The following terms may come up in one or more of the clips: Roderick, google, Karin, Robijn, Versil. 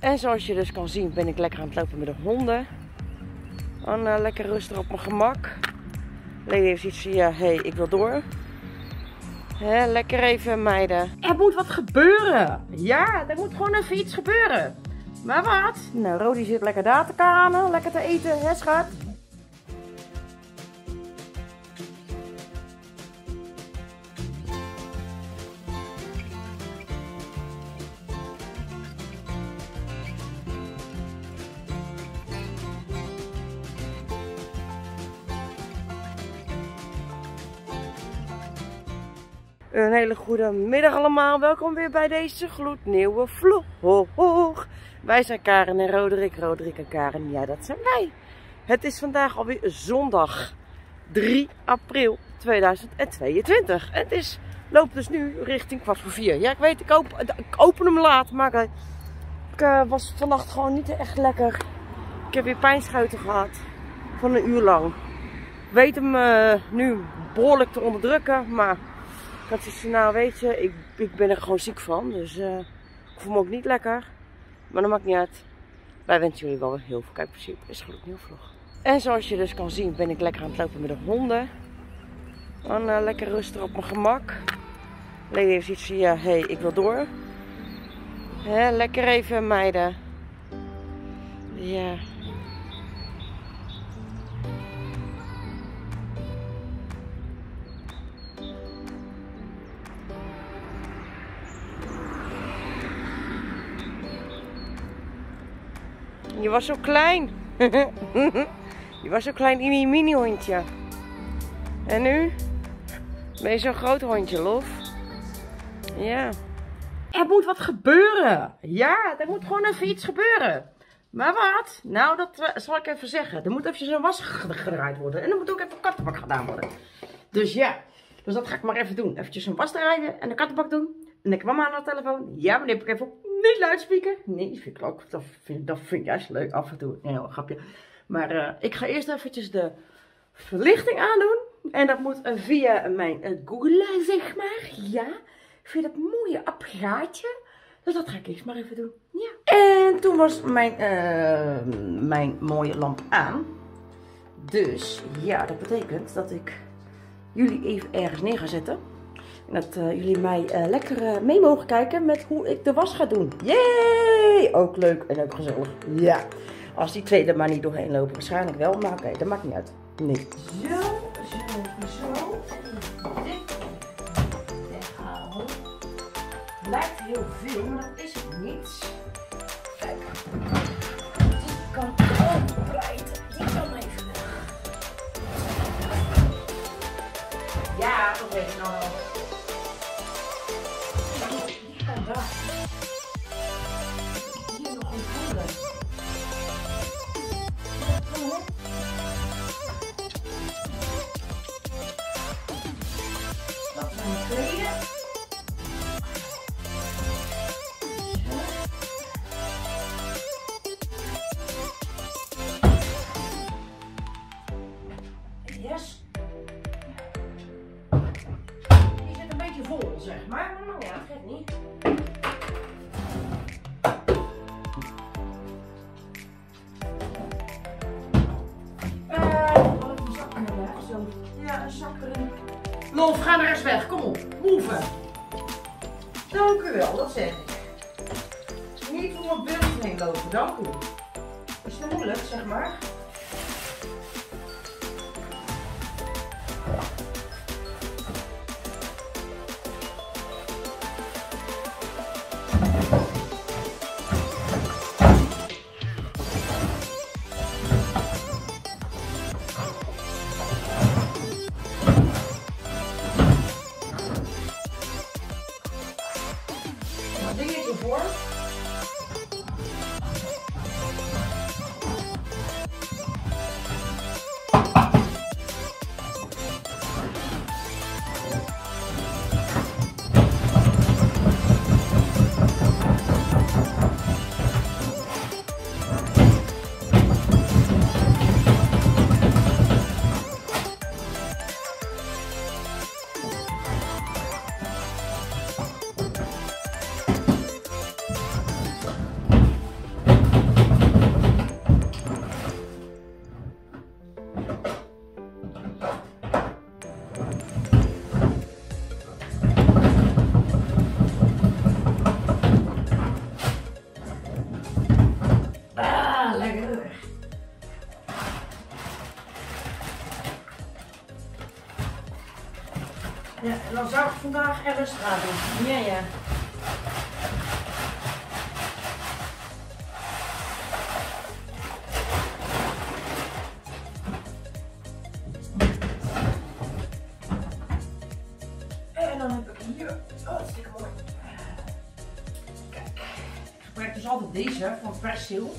En zoals je dus kan zien ben ik lekker aan het lopen met de honden. En, lekker rustig op mijn gemak. Lady heeft iets van, ja, hey, ik wil door. Hè, lekker even meiden. Er moet wat gebeuren. Ja, er moet gewoon even iets gebeuren. Maar wat? Nou, Rodi zit lekker daar te kanen, lekker te eten, hè schat? Een hele goede middag allemaal. Welkom weer bij deze gloednieuwe vlog. Wij zijn Karin en Roderick. Roderick en Karin, ja dat zijn wij. Het is vandaag alweer zondag 3 april 2022. En het is, loopt dus nu richting 15:45. Ja, ik weet, ik open hem laat, maar ik was vannacht gewoon niet echt lekker. Ik heb weer pijnschuiten gehad van een uur lang. Ik weet hem nu behoorlijk te onderdrukken, maar... Ik had iets van, nou weet je, ik ben er gewoon ziek van, dus ik voel me ook niet lekker. Maar dat maakt niet uit. Wij wensen jullie wel heel veel kijkplezier. Is gelukkig een nieuwe vlog. En zoals je dus kan zien ben ik lekker aan het lopen met de honden. En, lekker rustig op mijn gemak. Lady heeft iets van, ja, hey, ik wil door. Hè, lekker even meiden. Ja. Je was zo klein. Je was zo'n klein mini hondje. En nu ben je zo'n groot hondje, lof. Ja. Er moet wat gebeuren. Ja, er moet gewoon even iets gebeuren. Maar wat? Nou, dat zal ik even zeggen. Er moet even zo'n was gedraaid worden. En er moet ook even een kattenbak gedaan worden. Dus ja, dus dat ga ik maar even doen. Eventjes een was draaien en een kattenbak doen. En ik mama aan de telefoon. Ja, maar neem ik even op. Niet luidspreker. Nee, vind ik ook. Dat vind ik juist leuk af en toe. Nee, een grapje. Maar ik ga eerst eventjes de verlichting aandoen. En dat moet via mijn Google, zeg maar. Ja. Via dat mooie apparaatje. Dus dat ga ik eerst maar even doen. Ja. En toen was mijn mooie lamp aan. Dus ja, dat betekent dat ik jullie even ergens neer ga zetten. En dat jullie mij lekker mee mogen kijken met hoe ik de was ga doen. Yay! Ook leuk en ook gezellig. Ja. Als die twee er maar niet doorheen lopen. Waarschijnlijk wel, maar oké, dat maakt niet uit. Nee. Zo. Dit weghalen. Lijkt heel veel, maar dat is het niet. Kijk. Die kan ook breid. Die kan even weg. Ja, dat weet ik nou. Lof, ga er eens weg. Kom op. Hoeven. Dank u wel, dat zeg ik. Niet om het beeld heen lopen, dank u. Is het moeilijk, zeg maar. Dingetje voor. dan zou ik vandaag er rustig aan doen. Ja, ja. En dan heb ik hier, oh, dat is lekker mooi. Kijk, ik gebruik dus altijd deze van Versil.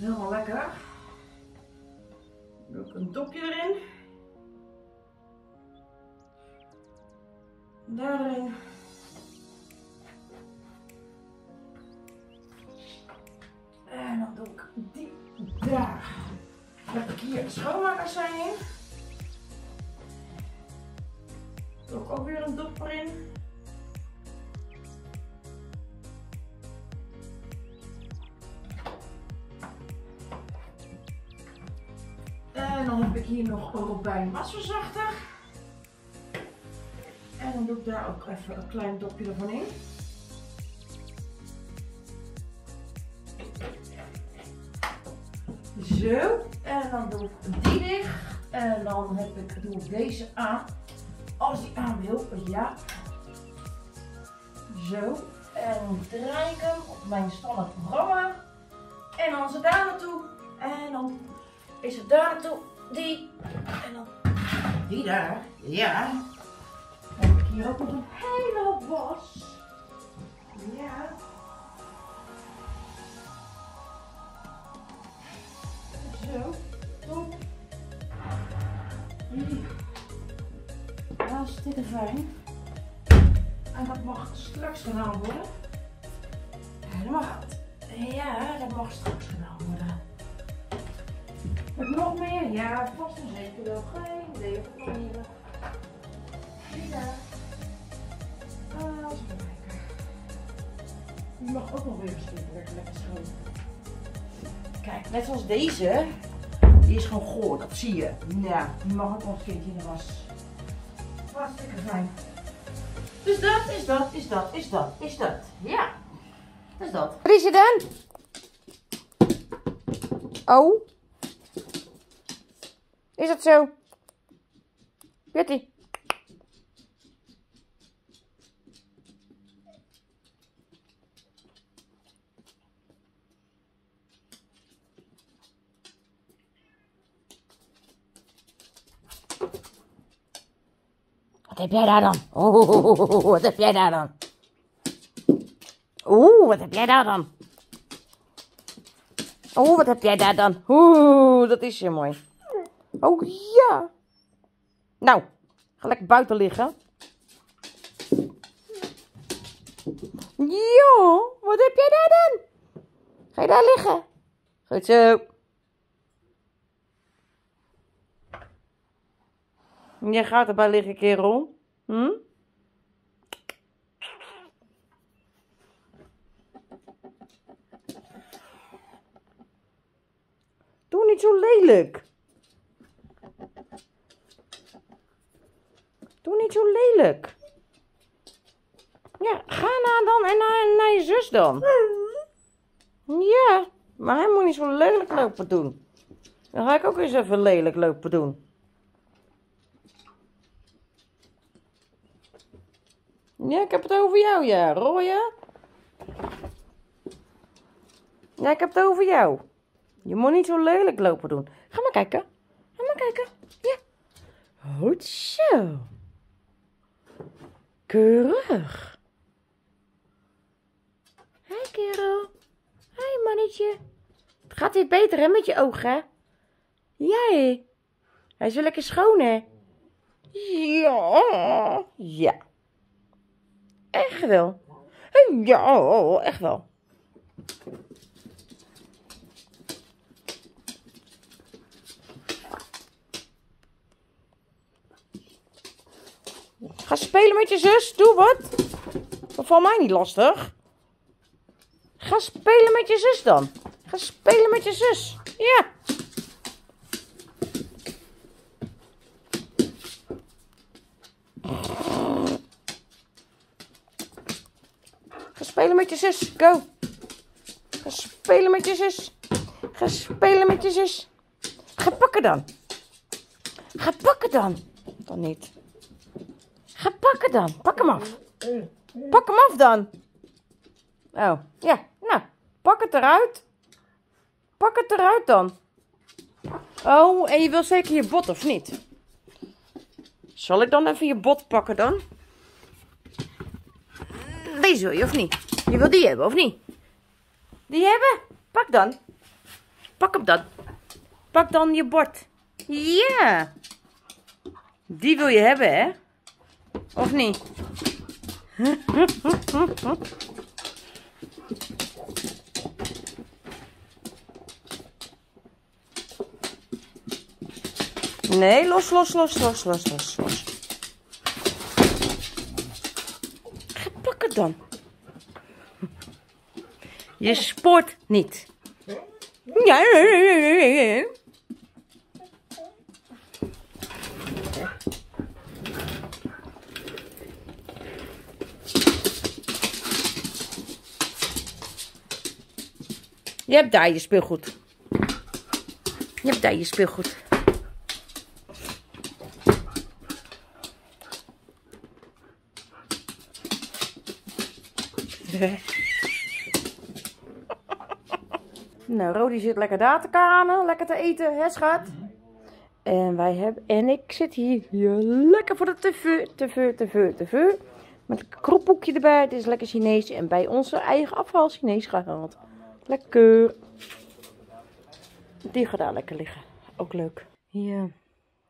Helemaal lekker. Doe ik een dopje erin. Daarin. En dan doe ik die daar. Dan heb ik hier schoonmakersijn in. Doe ik ook weer een dop erin. En dan heb ik hier nog Robijn wasverzachter. En dan doe ik daar ook even een klein dopje ervan in. Zo. En dan doe ik die dicht. En dan doe ik deze aan. Als die aan wil, ja. Zo. En dan draai ik hem op mijn standaard programma. En dan is het daar naartoe. En dan is het daar naartoe. Die. En dan die daar. Ja. Hier ook nog een hele hoop was. Ja. Zo. Top. Hartstikke fijn. En dat mag straks gedaan worden. Ja, dat mag. Ja, dat mag straks gedaan worden. Heb ik nog meer? Ja, vast en zeker wel. Geen idee of ik nog niet heb. Ja. Die mag ook nog weer lekker schoon. Kijk, net zoals deze. Die is gewoon goor, dat zie je. Ja, die mag ook nog een keertje in de was. Hartstikke fijn. Dus dat is dat. Ja, dat is dat. Wat is je dan? Oh. Is dat zo? Jetty. Wat heb jij daar dan? Oeh, wat heb jij daar dan? Oeh, wat heb jij daar dan? Oeh, wat heb jij daar dan? Oeh, dat is zo mooi. Oh ja. Nou, ga lekker buiten liggen. Jo, wat heb jij daar dan? Ga je daar liggen? Goed zo. Jij gaat erbij liggen, kerel. Hm? Doe niet zo lelijk. Doe niet zo lelijk. Ja, ga naar je zus dan. Ja, maar hij moet niet zo lelijk lopen doen. Dan ga ik ook eens even lelijk lopen doen. Ja, ik heb het over jou, ja, Roya. Ja, ik heb het over jou. Je moet niet zo lelijk lopen doen. Ga maar kijken. Ga maar kijken. Ja. Goed zo. Keurig. Hé, kerel. Hé, mannetje. Het gaat dit beter, hè, met je ogen, hè? Jij. Hij is wel lekker schoon, hè? Ja. Ja. Echt wel. Ja, echt wel. Ga spelen met je zus. Doe wat. Dat valt mij niet lastig. Ga spelen met je zus dan. Ga spelen met je zus. Ja. Spelen met je zus, go! Ga spelen met je zus. Ga spelen met je zus. Ga pakken dan. Ga pakken dan. Dan niet. Ga pakken dan. Pak hem af. Pak hem af dan. Oh, ja. Nou, pak het eruit. Pak het eruit dan. Oh, en je wil zeker je bot of niet? Zal ik dan even je bot pakken dan? Deze wil je of niet? Je wil die hebben of niet? Die hebben? Pak dan. Pak hem dan. Pak dan je bord. Ja. Die wil je hebben, hè? Of niet? Nee, los, los, los, los, los, los, los. Ga pakken dan. Je spoort niet. Nee. Je hebt daar je speelgoed. Je hebt daar je speelgoed. Nou, Rodi zit lekker daar te kanen, lekker te eten, hè schat? En wij hebben, en ik zit hier lekker voor de tv. Met een kroepboekje erbij, het is lekker Chinees. En bij onze eigen afval Chinees gehaald. Lekker. Die gaat daar lekker liggen. Ook leuk. Ja,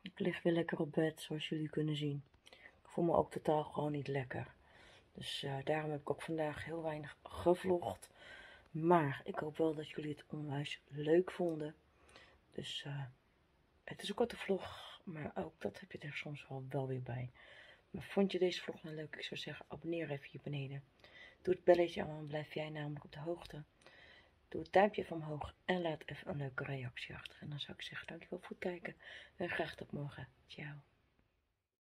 ik lig weer lekker op bed, zoals jullie kunnen zien. Ik voel me ook totaal gewoon niet lekker. Dus daarom heb ik ook vandaag heel weinig gevlogd. Maar ik hoop wel dat jullie het onwijs leuk vonden. Dus het is een korte vlog, maar ook dat heb je er soms wel weer bij. Maar vond je deze vlog nou leuk? Ik zou zeggen, abonneer even hier beneden. Doe het belletje aan, dan blijf jij namelijk op de hoogte. Doe het duimpje van omhoog en laat even een leuke reactie achter. En dan zou ik zeggen, dankjewel voor het kijken en graag tot morgen. Ciao.